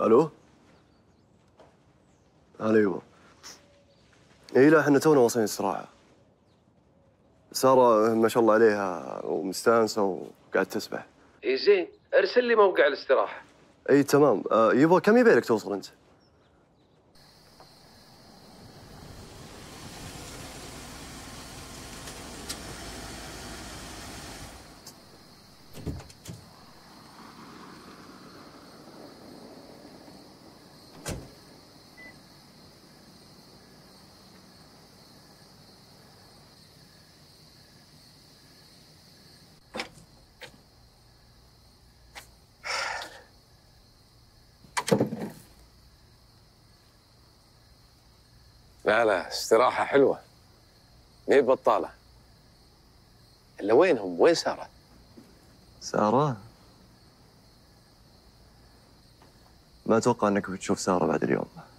الو؟ هلا يبا. اي لا احنا تونا واصلين الصراحه. ساره ما شاء الله عليها ومستانسه وقاعد تسبح. اي زين، ارسل لي موقع الاستراحه. اي تمام. يبا كم يبيلك توصل انت؟ لا لا استراحة حلوة، مي بطالة. إلا وينهم؟ وين سارة؟ سارة؟ ما أتوقع أنك بتشوف سارة بعد اليوم.